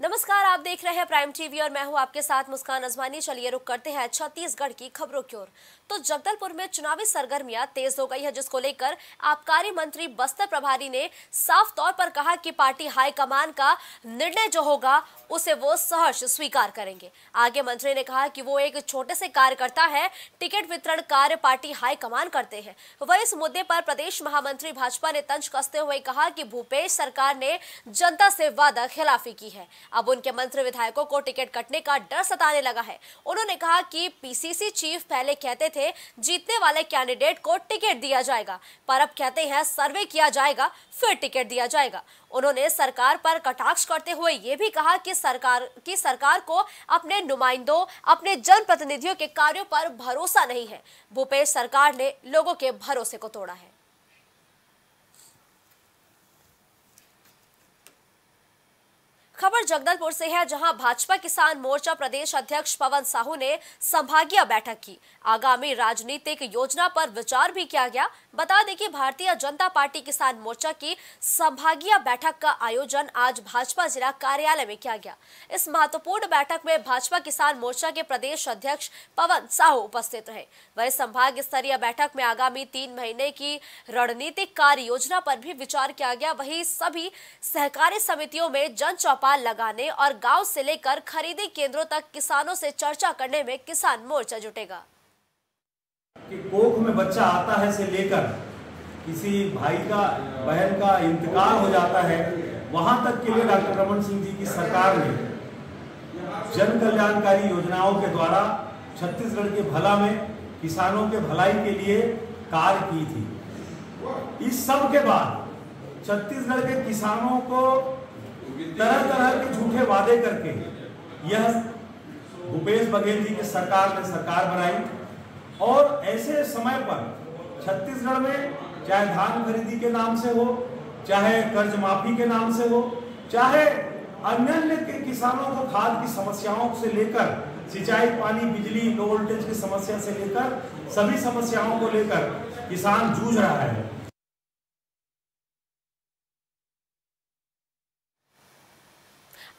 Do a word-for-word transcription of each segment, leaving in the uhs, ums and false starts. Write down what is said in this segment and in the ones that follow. नमस्कार, आप देख रहे हैं प्राइम टीवी और मैं हूं आपके साथ मुस्कान अजमानी। चलिए रुक करते हैं छत्तीसगढ़ की खबरों की ओर। तो जगदलपुर में चुनावी सरगर्मियां तेज हो गई है, जिसको लेकर आबकारी मंत्री बस्तर प्रभारी ने साफ तौर पर कहा कि पार्टी हाईकमान का निर्णय जो होगा उसे वो सहर्ष स्वीकार करेंगे। आगे मंत्री ने कहा कि वो एक छोटे से कार्यकर्ता है, टिकट वितरण कार्य पार्टी हाईकमान करते हैं। वह इस मुद्दे पर प्रदेश महामंत्री भाजपा ने तंज कसते हुए कहा कि भूपेश सरकार ने जनता से वादा खिलाफी की है, अब उनके मंत्री विधायकों को टिकट कटने का डर सताने लगा है। उन्होंने कहा कि पीसीसी चीफ पहले कहते थे जीतने वाले कैंडिडेट को टिकट दिया जाएगा, पर अब कहते हैं सर्वे किया जाएगा फिर टिकट दिया जाएगा। उन्होंने सरकार पर कटाक्ष करते हुए यह भी कहा कि सरकार की सरकार को अपने नुमाइंदों, अपने जनप्रतिनिधियों के कार्यों पर भरोसा नहीं है। भूपेश सरकार ने लोगों के भरोसे को तोड़ा है। खबर जगदलपुर से है, जहां भाजपा किसान मोर्चा प्रदेश अध्यक्ष पवन साहू ने संभागीय बैठक की। आगामी राजनीतिक योजना पर विचार भी किया गया। बता दें कि भारतीय जनता पार्टी किसान मोर्चा की संभागीय बैठक का आयोजन आज भाजपा जिला कार्यालय में किया गया। इस महत्वपूर्ण बैठक में भाजपा किसान मोर्चा के प्रदेश अध्यक्ष पवन साहू उपस्थित रहे। वह संभाग स्तरीय बैठक में आगामी तीन महीने की रणनीतिक कार्य योजना पर भी विचार किया गया। वही सभी सहकारी समितियों में जन लगाने और गांव से लेकर खरीदी केंद्रों तक किसानों से चर्चा करने में किसान मोर्चा जुटेगा। कि कोख में बच्चा आता है से लेकर किसी भाई का, बहन का इंतकाल हो जाता है, वहां तक के लिए डॉक्टर रमन सिंह जी की सरकार ने जन कल्याणकारी योजनाओं के द्वारा छत्तीसगढ़ के भला में किसानों के भलाई के लिए कार्य की थी। इस सब के बाद छत्तीसगढ़ के किसानों को तरह तरह के झूठे वादे करके यह भूपेश बघेल जी की सरकार ने सरकार बनाई, और ऐसे समय पर छत्तीसगढ़ में चाहे धान खरीदी के नाम से हो, चाहे कर्ज माफी के नाम से हो, चाहे अन्य के किसानों को खाद की समस्याओं से लेकर सिंचाई पानी बिजली लो वोल्टेज की समस्या से लेकर सभी समस्याओं को लेकर किसान जूझ रहा है।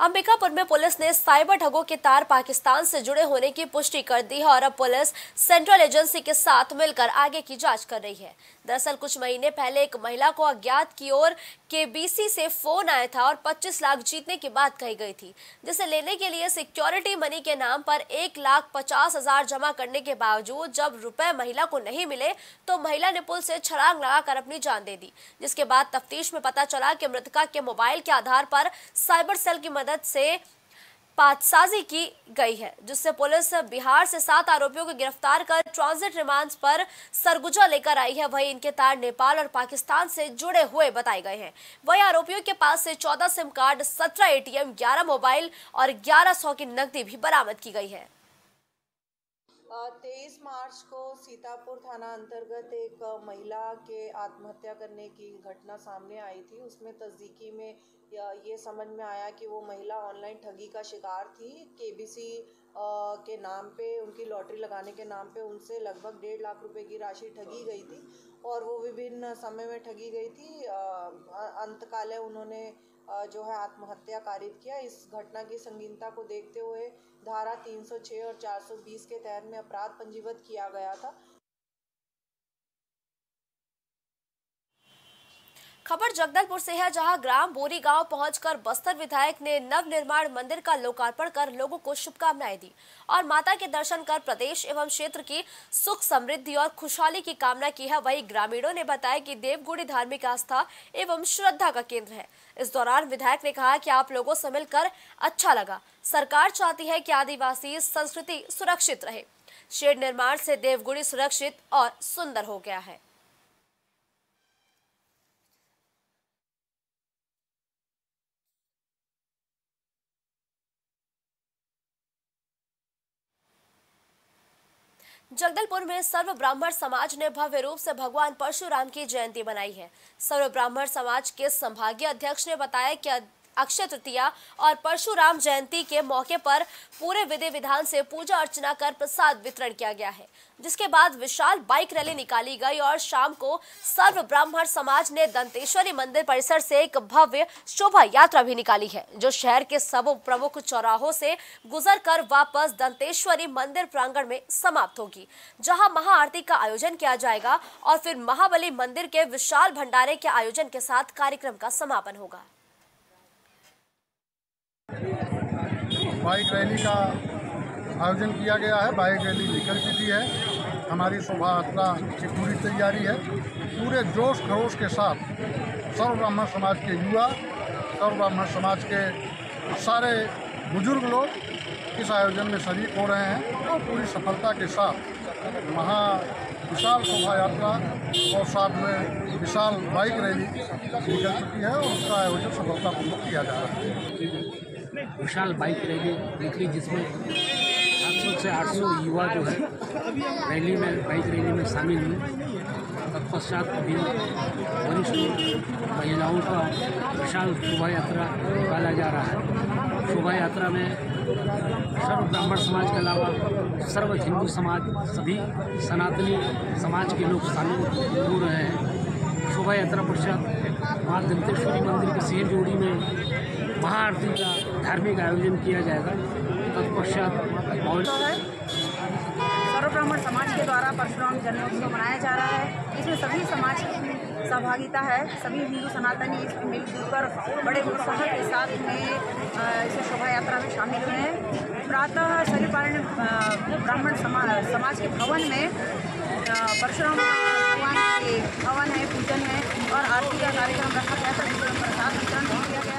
अंबिकापुर में पुलिस ने साइबर ठगों के तार पाकिस्तान से जुड़े होने की पुष्टि कर दी है और अब पुलिस सेंट्रल एजेंसी के साथ मिलकर आगे की जांच कर रही है। दरअसल कुछ महीने पहले एक महिला को अज्ञात की ओर केबीसी से फोन आया था और पच्चीस लाख जीतने की बात कही गई थी, जिसे लेने के लिए सिक्योरिटी मनी के नाम पर एक लाख पचास हजार जमा करने के बावजूद जब रुपए महिला को नहीं मिले तो महिला ने पुल से छलांग लगाकर अपनी जान दे दी, जिसके बाद तफ्तीश में पता चला कि मृतका के मोबाइल के आधार पर साइबर सेल की मदद से पातसाजी की गई है, जिससे पुलिस बिहार से सात आरोपियों को गिरफ्तार कर ट्रांजिट रिमांड पर सरगुजा लेकर आई है। वहीं इनके तार नेपाल और पाकिस्तान से जुड़े हुए बताए गए हैं। वहीं आरोपियों के पास से चौदह सिम कार्ड, सत्रह एटीएम, ग्यारह मोबाइल और ग्यारह सौ की नकदी भी बरामद की गई है। तेईस मार्च को सीतापुर थाना अंतर्गत एक महिला के आत्महत्या करने की घटना सामने आई थी। उसमें तस्दीकी में ये समझ में आया कि वो महिला ऑनलाइन ठगी का शिकार थी। केबीसी के नाम पे, उनकी लॉटरी लगाने के नाम पे उनसे लगभग डेढ़ लाख रुपए की राशि ठगी गई थी और वो विभिन्न समय में ठगी गई थी। अंतकाले उन्होंने जो है आत्महत्या कारित किया। इस घटना की संगीनता को देखते हुए धारा तीन सौ छह और चार सौ बीस के तहत में अपराध पंजीबद्ध किया गया था। खबर जगदलपुर से है, जहां ग्राम बोरी गांव पहुंचकर बस्तर विधायक ने नवनिर्माण मंदिर का लोकार्पण कर लोगों को शुभकामनाएं दी और माता के दर्शन कर प्रदेश एवं क्षेत्र की सुख समृद्धि और खुशहाली की कामना की है। वहीं ग्रामीणों ने बताया कि देवगुड़ी धार्मिक आस्था एवं श्रद्धा का केंद्र है। इस दौरान विधायक ने कहा कि आप लोगों से मिलकर अच्छा लगा। सरकार चाहती है कि आदिवासी संस्कृति सुरक्षित रहे। शेड निर्माण से देवगुड़ी सुरक्षित और सुंदर हो गया है। जगदलपुर में सर्व ब्राह्मण समाज ने भव्य रूप से भगवान परशुराम की जयंती मनाई है। सर्व ब्राह्मण समाज के संभागीय अध्यक्ष ने बताया कि अक्षय तृतीया और परशुराम जयंती के मौके पर पूरे विधि विधान से पूजा अर्चना कर प्रसाद वितरण किया गया है, जिसके बाद विशाल बाइक रैली निकाली गई और शाम को सर्व ब्राह्मण समाज ने दंतेश्वरी मंदिर परिसर से एक भव्य शोभा यात्रा भी निकाली है, जो शहर के सब प्रमुख चौराहों से गुजरकर वापस दंतेश्वरी मंदिर प्रांगण में समाप्त होगी, जहाँ महाआरती का आयोजन किया जाएगा और फिर महाबली मंदिर के विशाल भंडारे के आयोजन के साथ कार्यक्रम का समापन होगा। बाइक रैली का आयोजन किया गया है। बाइक रैली निकल चुकी है। हमारी शोभा यात्रा की पूरी तैयारी है। पूरे जोश खरोश के साथ सर्व ब्राह्मण समाज के युवा, सर्व ब्राह्मण समाज के सारे बुजुर्ग लोग इस आयोजन में शरीक हो रहे हैं और पूरी सफलता के साथ महा विशाल शोभा यात्रा और साथ में विशाल बाइक रैली निकल चुकी है और उसका आयोजन सफलतापूर्वक किया जा रहा है। विशाल बाइक रैली निकली जिसमें सात सौ से आठ सौ युवा जो है रैली में बाइक रैली में शामिल हुए। तत्पश्चात भी वरिष्ठ महिलाओं का विशाल शोभा यात्रा निकाला जा रहा है। शोभा यात्रा में सर्व ब्राह्मण समाज के अलावा सर्व हिंदू समाज, सभी सनातनी समाज के लोग शामिल हो रहे हैं। शोभा यात्रा पश्चात माँ दंतेश्वरी मंदिर की शेर जोड़ी में महाआरती का धार्मिक आयोजन किया जाएगा। तत्पश्चात सर्व ब्राह्मण समाज के द्वारा परशुराम जन्मोत्सव मनाया जा रहा है। इसमें सभी समाज की सहभागिता है। सभी हिंदू सनातनी इसमें मिलजुल कर बड़े उत्साह के साथ में इस शोभा यात्रा में शामिल हुए हैं। प्रातः शरीर पारण ब्राह्मण समाज समाज के भवन में परशुराम भगवान के भवन है, पूजन है और आरती का कार्यक्रम रखा गया। प्रसाद वितरण किया गया।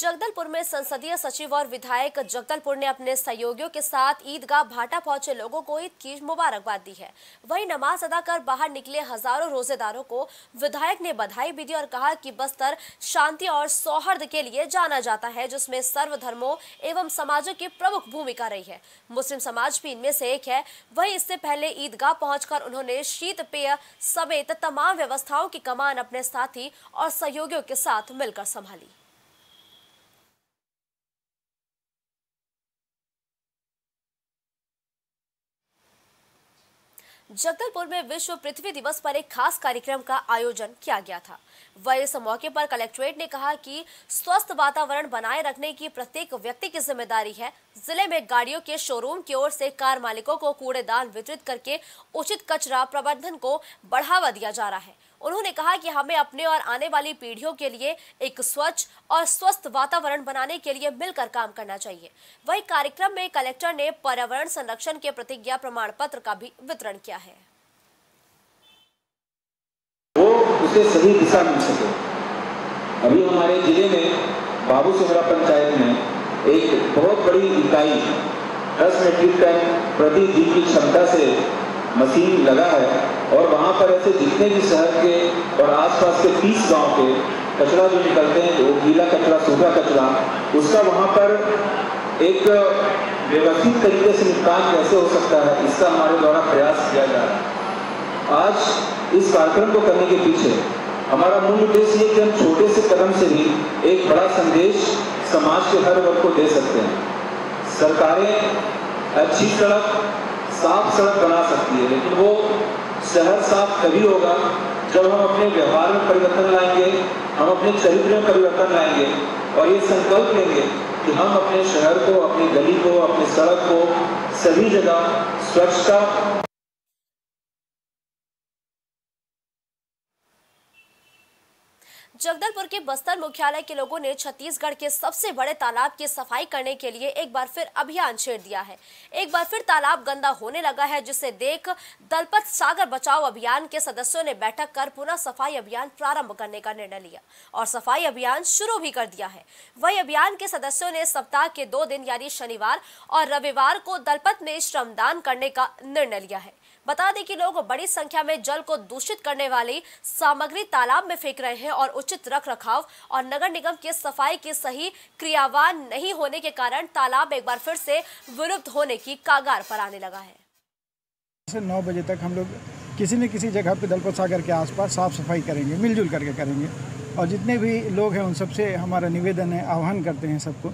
जगदलपुर में संसदीय सचिव और विधायक जगदलपुर ने अपने सहयोगियों के साथ ईदगाह भाटा पहुंचे लोगों को ईद की मुबारकबाद दी है। वहीं नमाज अदा कर बाहर निकले हजारों रोजेदारों को विधायक ने बधाई भी दी और कहा कि बस्तर शांति और सौहार्द के लिए जाना जाता है, जिसमें सर्व धर्मों एवं समाजों की प्रमुख भूमिका रही है। मुस्लिम समाज भी इनमें से एक है। वहीं इससे पहले ईदगाह पहुंचकर उन्होंने शीत पेय समेत तमाम व्यवस्थाओं की कमान अपने साथी और सहयोगियों के साथ मिलकर संभाली। जगदलपुर में विश्व पृथ्वी दिवस पर एक खास कार्यक्रम का आयोजन किया गया था। वहीं इस मौके पर कलेक्ट्रेट ने कहा कि स्वस्थ वातावरण बनाए रखने की प्रत्येक व्यक्ति की जिम्मेदारी है। जिले में गाड़ियों के शोरूम की ओर से कार मालिकों को कूड़ेदान वितरित करके उचित कचरा प्रबंधन को बढ़ावा दिया जा रहा है। उन्होंने कहा कि हमें अपने और आने वाली पीढ़ियों के लिए एक स्वच्छ और स्वस्थ वातावरण बनाने के लिए मिलकर काम करना चाहिए। वहीं कार्यक्रम में कलेक्टर ने पर्यावरण संरक्षण के प्रतिज्ञा प्रमाण पत्र का भी वितरण किया है। वो उसे सही दिशा मिल सके। अभी हमारे जिले में बाबू सोहरा पंचायत में एक बहुत बड़ी इकाई दस मीट्रिक टन प्रति दिन की क्षमता से मशीन लगा है और वहाँ पर ऐसे जितने भी शहर के और आसपास के तीस गांव के कचरा जो निकलते हैं, वो गीला कचरा, सूखा कचरा, उसका वहाँ पर एक व्यवस्थित तरीके से निपटान कैसे हो सकता है, इसका हमारे द्वारा प्रयास किया जा रहा है। आज इस कार्यक्रम को करने के पीछे हमारा मूल उद्देश्य है कि हम छोटे से कदम से भी एक बड़ा संदेश समाज के हर वर्ग को दे सकते हैं। सरकारें अच्छी सड़क, साफ सड़क बना सकती है, लेकिन वो शहर साफ तभी होगा जब हम अपने व्यवहार में परिवर्तन लाएंगे, हम अपने चरित्र में परिवर्तन लाएंगे और ये संकल्प लेंगे कि हम अपने शहर को, अपनी गली को, अपनी सड़क को सभी जगह स्वच्छता। जगदलपुर के बस्तर मुख्यालय के लोगों ने छत्तीसगढ़ के सबसे बड़े तालाब की सफाई करने के लिए एक बार फिर अभियान छेड़ दिया है। एक बार फिर तालाब गंदा होने लगा है, जिसे देख दलपत सागर बचाओ अभियान के सदस्यों ने बैठक कर पुनः सफाई अभियान प्रारंभ करने का निर्णय लिया और सफाई अभियान शुरू भी कर दिया है। वही अभियान के सदस्यों ने सप्ताह के दो दिन यानी शनिवार और रविवार को दलपत में श्रमदान करने का निर्णय लिया है। बता दें कि लोग बड़ी संख्या में जल को दूषित करने वाली सामग्री तालाब में फेंक रहे हैं और उचित रख रखाव और नगर निगम के सफाई के सही क्रियावान नहीं होने के कारण तालाब एक बार फिर से विलुप्त होने की कागार पर आने लगा है। से नौ बजे तक हम लोग किसी न किसी जगह पे दलपत सागर के आसपास साफ सफाई करेंगे, मिलजुल करके करेंगे। और जितने भी लोग हैं उन सबसे हमारा निवेदन है, आह्वान करते हैं सबको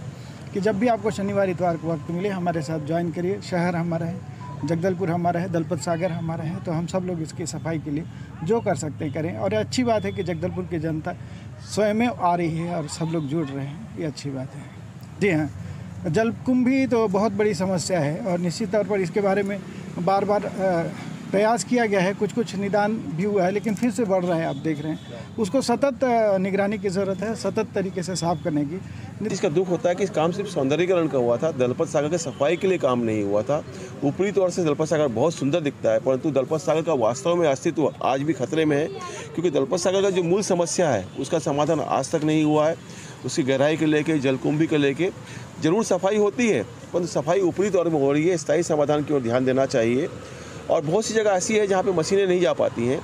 कि जब भी आपको शनिवार इतवार को वक्त मिले हमारे साथ ज्वाइन करिए। शहर हमारा है, जगदलपुर हमारा है, दलपत सागर हमारा है, तो हम सब लोग इसकी सफाई के लिए जो कर सकते हैं करें। और अच्छी बात है कि जगदलपुर की जनता स्वयं आ रही है और सब लोग जुड़ रहे हैं, ये अच्छी बात है। जी हाँ, जल कुंभ भी तो बहुत बड़ी समस्या है और निश्चित तौर पर इसके बारे में बार बार प्रयास किया गया है, कुछ कुछ निदान भी हुआ है, लेकिन फिर से बढ़ रहा है, आप देख रहे हैं। उसको सतत निगरानी की ज़रूरत है, सतत तरीके से साफ करने की। इसका दुख होता है कि इस काम सिर्फ सौंदर्यीकरण का हुआ था, दलपत सागर के सफाई के लिए काम नहीं हुआ था। ऊपरी तौर से दलपत सागर बहुत सुंदर दिखता है, परंतु दलपत सागर का वास्तव में अस्तित्व आज भी खतरे में है, क्योंकि दलपत सागर का जो मूल समस्या है उसका समाधान आज तक नहीं हुआ है। उसकी गहराई को लेके, जलकुंभी को लेके जरूर सफाई होती है, परंतु सफाई ऊपरी तौर में हो रही है। स्थायी समाधान की ओर ध्यान देना चाहिए। और बहुत सी जगह ऐसी है जहाँ पे मशीनें नहीं जा पाती हैं,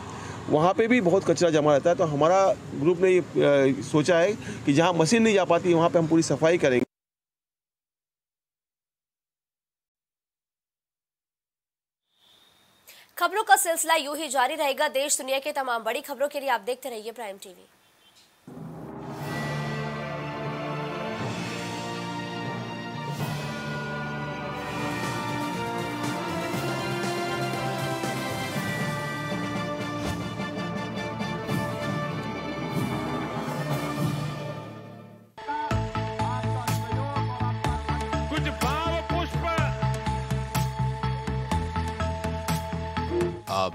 वहाँ पे भी बहुत कचरा जमा रहता है। तो हमारा ग्रुप ने ये सोचा है कि जहाँ मशीन नहीं जा पाती वहाँ पे हम पूरी सफाई करेंगे। खबरों का सिलसिला यूं ही जारी रहेगा। देश दुनिया के तमाम बड़ी खबरों के लिए आप देखते रहिए प्राइम टीवी। आप